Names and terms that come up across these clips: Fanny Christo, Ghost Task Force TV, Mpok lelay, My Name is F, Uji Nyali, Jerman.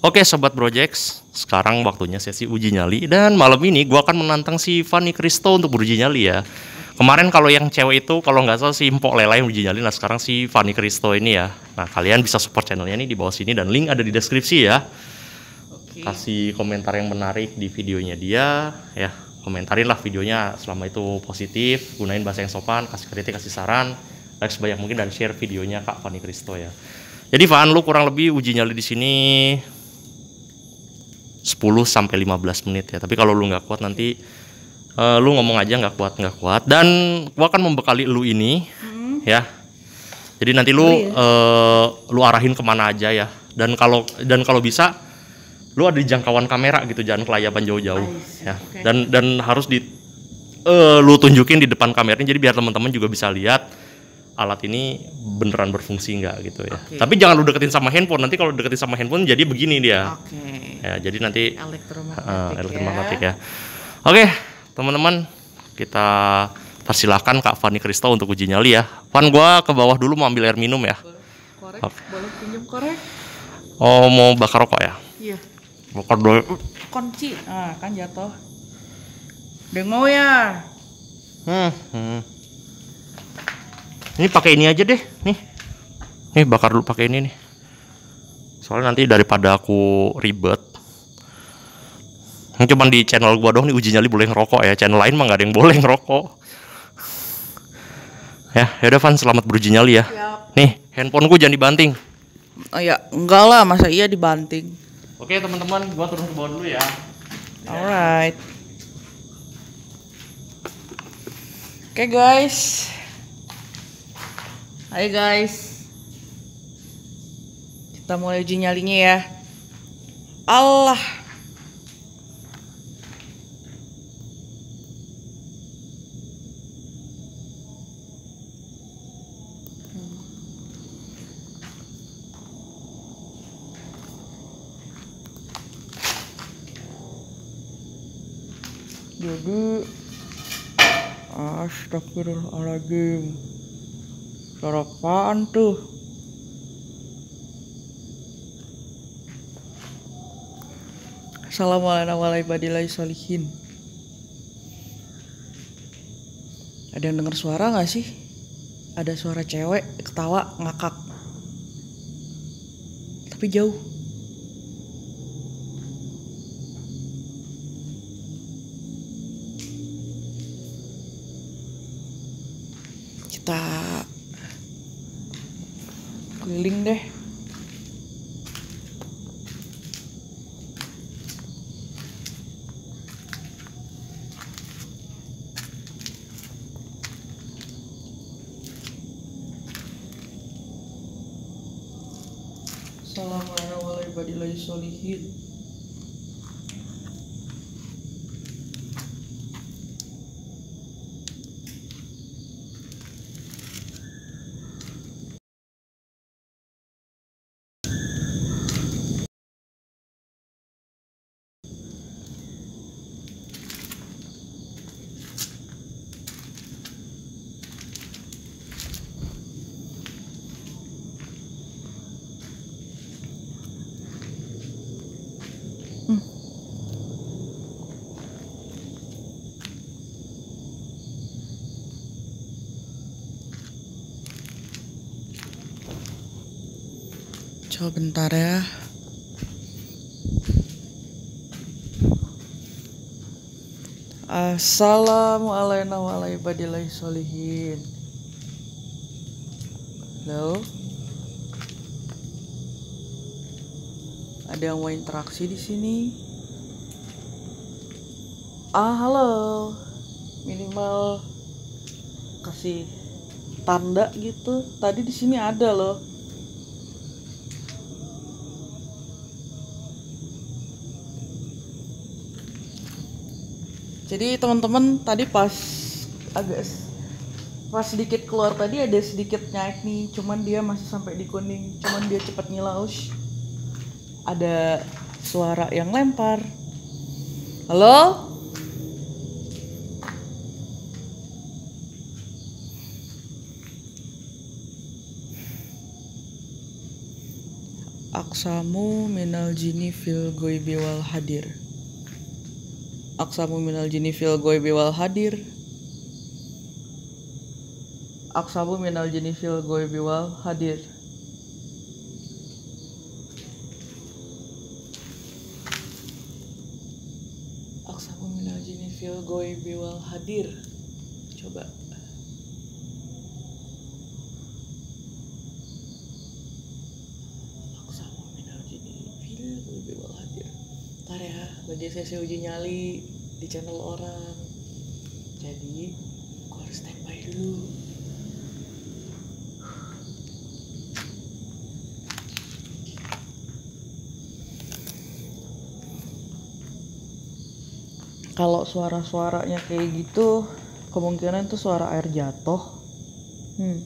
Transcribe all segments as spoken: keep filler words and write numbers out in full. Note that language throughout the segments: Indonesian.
Oke Sobat Projects, sekarang waktunya sesi uji nyali. Dan malam ini gue akan menantang si Fanny Christo untuk beruji nyali ya. Kemarin kalau yang cewek itu kalau nggak salah si Mpok Lelay yang uji nyali. Nah sekarang si Fanny Christo ini ya. Nah kalian bisa support channelnya nih di bawah sini dan link ada di deskripsi ya. Oke. Kasih komentar yang menarik di videonya dia ya. Komentarin lah videonya selama itu positif. Gunain bahasa yang sopan, kasih kritik, kasih saran. Like sebanyak mungkin dan share videonya Kak Fanny Christo ya. Jadi Fan, lu kurang lebih uji nyali di sini sepuluh sampai lima belas menit ya. Tapi kalau lu nggak kuat nanti uh, lu ngomong aja nggak kuat nggak kuat. Dan gua akan membekali lu ini hmm. ya. Jadi nanti lu oh, iya. uh, lu arahin kemana aja ya. Dan kalau dan kalau bisa lu ada di jangkauan kamera gitu, jangan kelayapan jauh-jauh nice. ya. Okay. Dan dan harus di uh, lu tunjukin di depan kameranya jadi biar teman-teman juga bisa lihat alat ini beneran berfungsi nggak gitu ya. Okay. Tapi jangan lu deketin sama handphone, nanti kalau deketin sama handphone jadi begini dia. Okay. Ya, jadi nanti elektromagnetik, uh, elektromagnetik ya. ya. Oke, okay, teman-teman, kita persilahkan Kak Fanny Christo untuk uji nyali ya. Fan, gua ke bawah dulu mau ambil air minum ya. Boleh, korek, okay. boleh pinjam korek? Oh, mau bakar rokok ya? Iya. Bakar dulu. Kunci, ah, kan jatuh. Dengo ya. Hmm. hmm. Ini pakai ini aja deh, nih, nih bakar dulu pakai ini nih. Soalnya nanti daripada aku ribet, ini cuman di channel gua doang nih uji nyali boleh ngerokok ya. Channel lain mah nggak ada yang boleh ngerokok. Ya, yaudah Fan, selamat beruji nyali ya. Yap. Nih, handphoneku jangan dibanting. Oh ya, enggak lah, masa iya dibanting. Oke teman-teman, gua turun ke bawah dulu ya. Alright. Oke okay, guys. Hai guys, kita mulai uji nyalinya ya. Allah, jadi astagfirullahaladzim. Suara apaan tuh? Assalamualaikum warahmatullahi wabarakatuh. Ada yang dengar suara nggak sih? Ada suara cewek ketawa ngakak, tapi jauh. Kita link deh. Assalamualaikum warahmatullahi wabarakatuh. Coba bentar ya. Assalamualaikum warahmatullahi wabarakatuh. Halo. Ada yang mau interaksi di sini? Ah, halo. Minimal kasih tanda gitu. Tadi di sini ada loh. Jadi teman-teman tadi pas agak pas sedikit keluar tadi ada sedikit naik nih, cuman dia masih sampai di kuning, cuman dia cepat nyelaus. Ada suara yang lempar. Halo? Aksamu minal jini fil goibi wal hadir. Aksamu minal jini fil goibi wal hadir. Aksamu minal jini fil goibi wal hadir. Aksamu minal jini fil goibi wal hadir. Coba. Bagi sesi uji nyali di channel orang, jadi aku harus standby dulu. Kalau suara-suaranya kayak gitu, kemungkinan itu suara air jatuh. Hmm.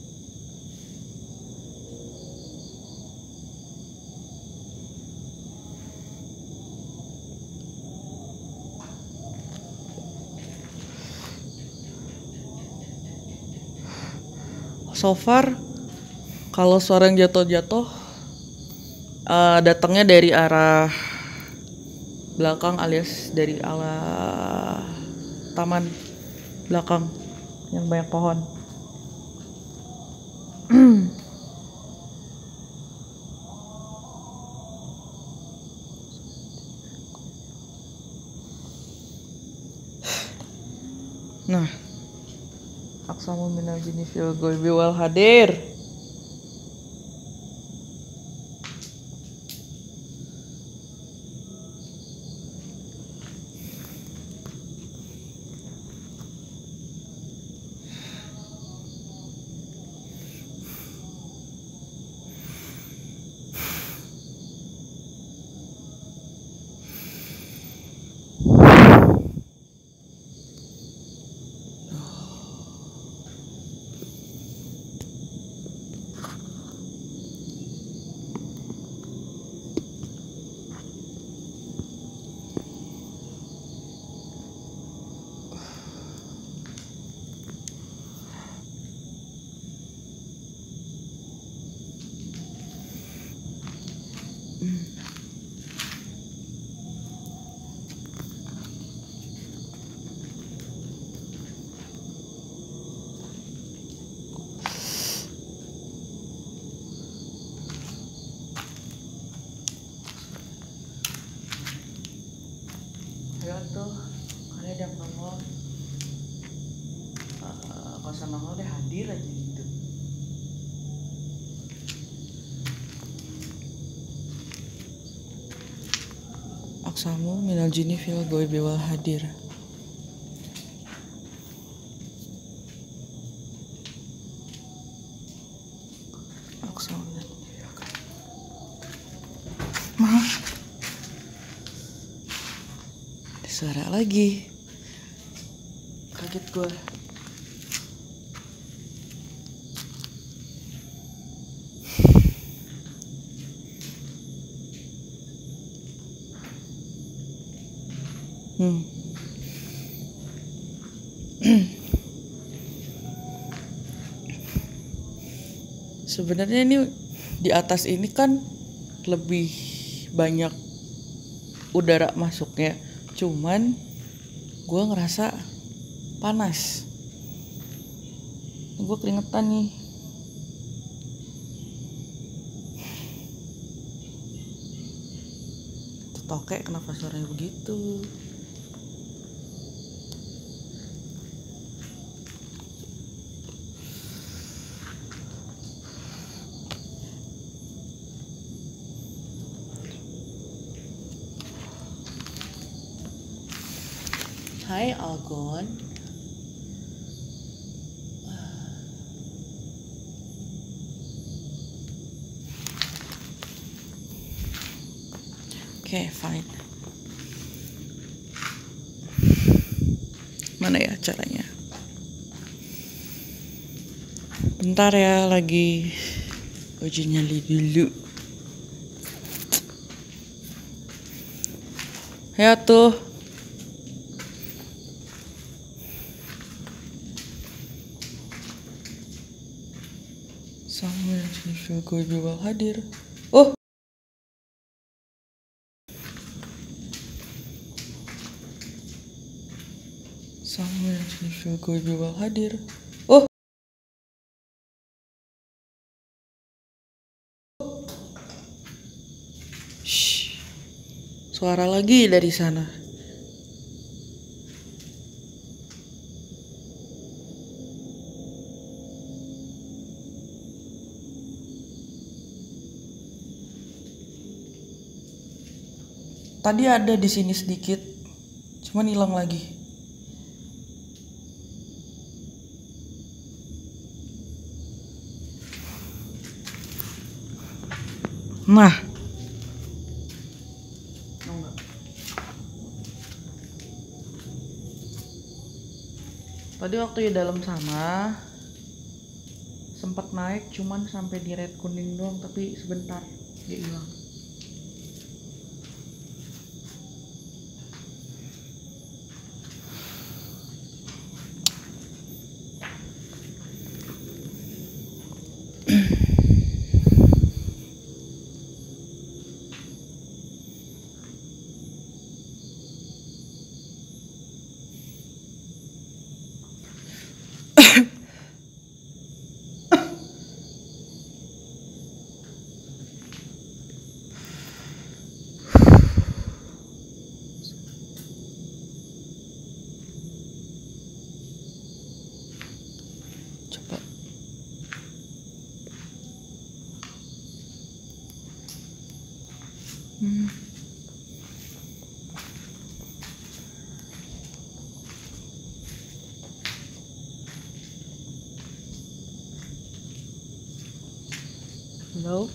So far, kalau suara yang jatuh-jatuh uh, datangnya dari arah belakang, alias dari arah taman belakang yang banyak pohon. Nah, Aksamu minal jinni fil ghaibi wal hadir. Tuh kalian yang nongol uh, kalau sama nongol deh, hadir aja gitu. Aksamu minal jinni fil ghaibi wal hadir. Suara lagi, kaget gue. Hmm. Sebenarnya ini di atas ini kan lebih banyak udara masuknya. Cuman gue ngerasa panas, gue keringetan nih. Toke kenapa suaranya begitu? Hai Algon. Oke, fine. Mana ya caranya? Bentar ya, lagi uji nyali dulu. Ya tuh. Gue juga hadir. Oh. Review gue jual hadir. Oh. Shh. Suara lagi dari sana. Tadi ada di sini sedikit, cuman hilang lagi. Nah, tadi waktu di dalam sana sempat naik, cuman sampai di red kuning doang, tapi sebentar dia hilang. Hmm. Halo.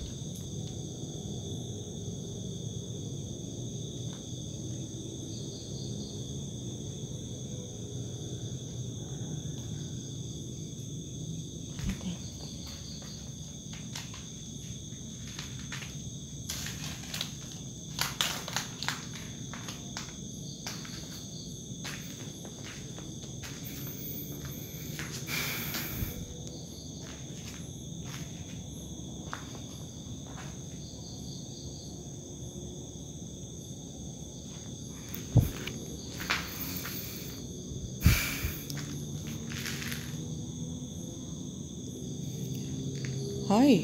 Hai,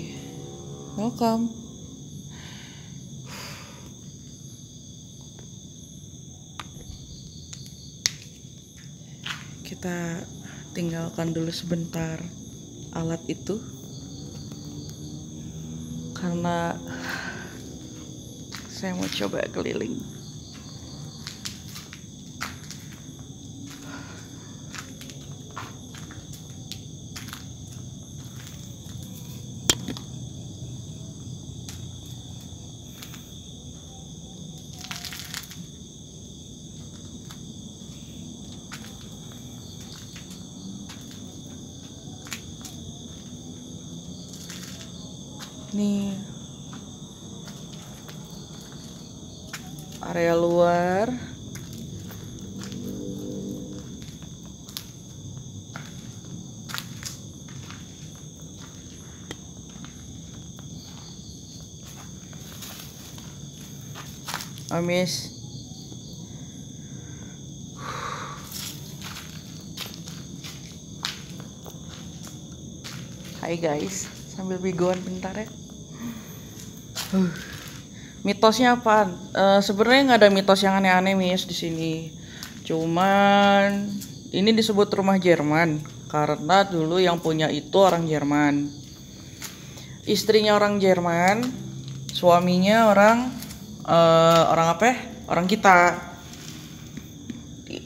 welcome. Kita tinggalkan dulu sebentar alat itu, karena saya mau coba keliling. Nih area luar, amis. Hai guys, sambil begoan bentar ya. Uh, mitosnya apaan? Uh, sebenarnya nggak ada mitos yang aneh-aneh mis di sini. Cuman ini disebut rumah Jerman karena dulu yang punya itu orang Jerman. Istrinya orang Jerman, suaminya orang uh, orang apa? Orang kita.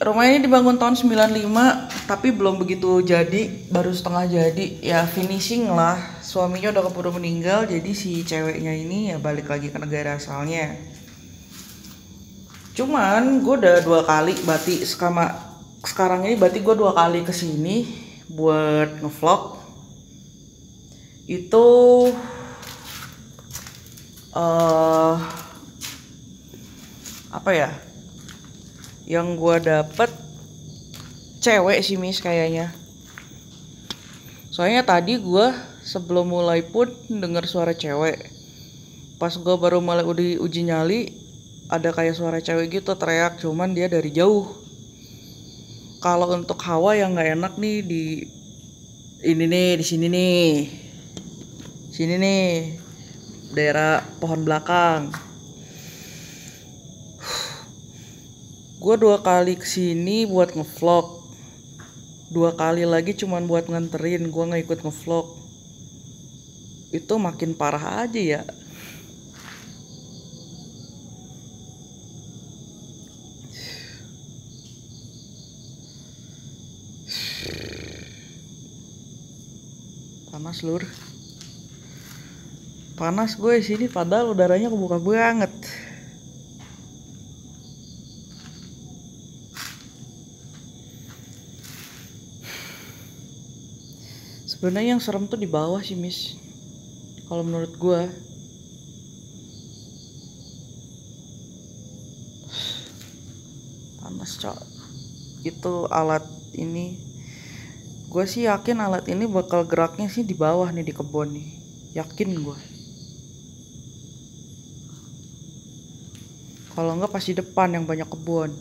Rumah ini dibangun tahun sembilan puluh lima tapi belum begitu jadi, baru setengah jadi. Ya finishing lah. Suaminya udah keburu meninggal, jadi si ceweknya ini ya balik lagi ke negara asalnya. Cuman gue udah dua kali batik sekama, sekarang ini batik gue dua kali kesini buat ngevlog. Itu uh, apa ya? Yang gua dapet cewek sih mis kayaknya. Soalnya tadi gua sebelum mulai pun dengar suara cewek. Pas gua baru mulai uji, uji nyali, ada kayak suara cewek gitu teriak, cuman dia dari jauh. Kalau untuk Hawa yang nggak enak nih di ini nih, di sini nih, sini nih, daerah pohon belakang. Gue dua kali kesini buat ngevlog, dua kali lagi cuman buat nganterin. Gue nggak ikut ngevlog. Itu makin parah aja ya. Panas lur, panas gue di sini padahal udaranya kebuka banget. Sebenarnya yang serem tuh di bawah sih, Miss. Kalau menurut gue, panas cok. Itu alat ini. Gue sih yakin alat ini bakal geraknya sih di bawah nih, di kebun nih. Yakin gue. Kalau enggak pasti depan yang banyak kebun.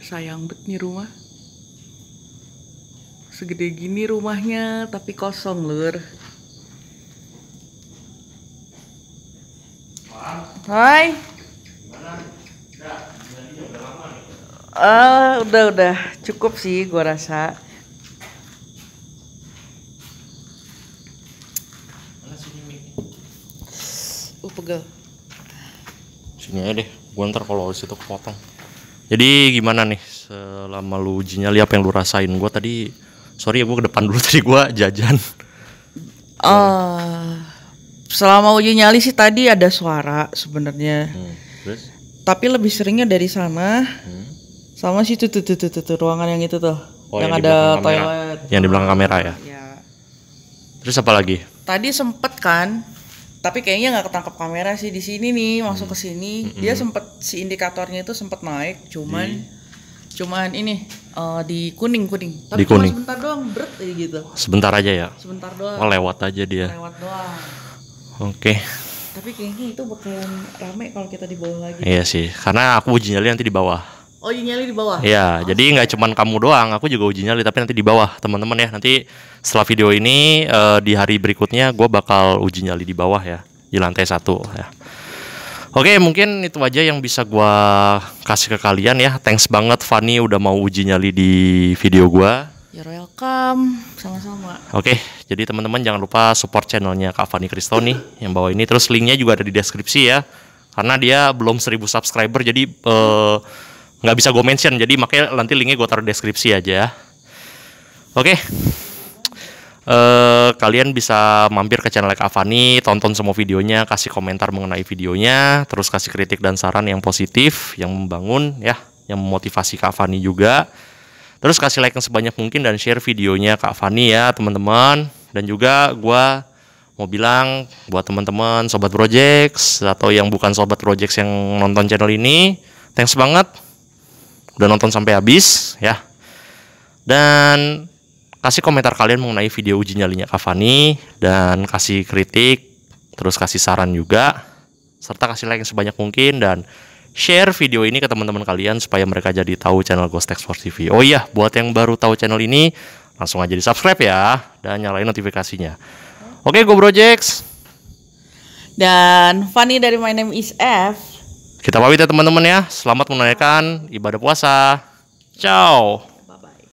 Sayang bet nih rumah. Segede gini rumahnya tapi kosong lur. Hai. Gimana? Udah, udah lama nih. Uh, udah udah cukup sih gua rasa. Mana sini mic-nya? Uh, pegel. Sini aja deh. Gua ntar kalau situ kepotong. Jadi gimana nih selama lu uji nyali, apa yang lu rasain? Gua tadi sorry ya, gua ke depan dulu tadi gua jajan. Eh uh. Selama uji nyali sih tadi ada suara sebenarnya, hmm, tapi lebih seringnya dari sana, hmm. sama situ tuh, tuh, tuh, tuh, tuh ruangan yang itu tuh, oh, yang, yang ada toilet, yang di belakang kamera ya? Ya. Terus apa lagi? Tadi sempet kan, tapi kayaknya nggak ketangkep kamera sih di sini nih, hmm. masuk ke sini, hmm. dia sempet si indikatornya itu sempet naik, cuman, di. cuman ini uh, di kuning kuning, tapi di kuning. Cuma sebentar doang, beret aja gitu. Sebentar aja ya? Sebentar doang. Oh, lewat aja dia. Lewat doang. Oke. Okay. Tapi kayaknya itu bakalan rame kalau kita di bawah lagi. Iya sih, karena aku uji nyali nanti di bawah. Oh, uji nyali di bawah? Iya, oh. Jadi nggak cuman kamu doang, aku juga uji nyali, tapi nanti di bawah teman-teman ya. Nanti setelah video ini uh, di hari berikutnya gue bakal uji nyali di bawah ya, di lantai satu ya. Oke, okay, mungkin itu aja yang bisa gue kasih ke kalian ya. Thanks banget Fanny udah mau uji nyali di video gue. You're welcome, sama-sama. Oke, okay, jadi teman-teman jangan lupa support channelnya Kak Fanny Christo nih yang bawah ini. Terus linknya juga ada di deskripsi ya, karena dia belum seribu subscriber, jadi nggak uh, bisa gue mention. Jadi makanya nanti linknya gue taruh deskripsi aja. Oke, okay. uh, kalian bisa mampir ke channel Kak Fanny, tonton semua videonya, kasih komentar mengenai videonya, terus kasih kritik dan saran yang positif, yang membangun ya, yang memotivasi Kak Fanny juga. Terus kasih like yang sebanyak mungkin dan share videonya Kak Fanny ya teman-teman. Dan juga gue mau bilang buat teman-teman Sobat Projects atau yang bukan Sobat Projects yang nonton channel ini, thanks banget udah nonton sampai habis ya. Dan kasih komentar kalian mengenai video uji nyalinya Kak Fanny, dan kasih kritik, terus kasih saran juga, serta kasih like yang sebanyak mungkin dan share video ini ke teman-teman kalian supaya mereka jadi tahu channel Ghost Task Force T V. Oh iya, buat yang baru tahu channel ini, langsung aja di subscribe ya, dan nyalain notifikasinya. Oke, gue Projects dan Fanny dari My Name is F. Kita pamit ya teman-teman ya. Selamat menunaikan ibadah puasa. Ciao.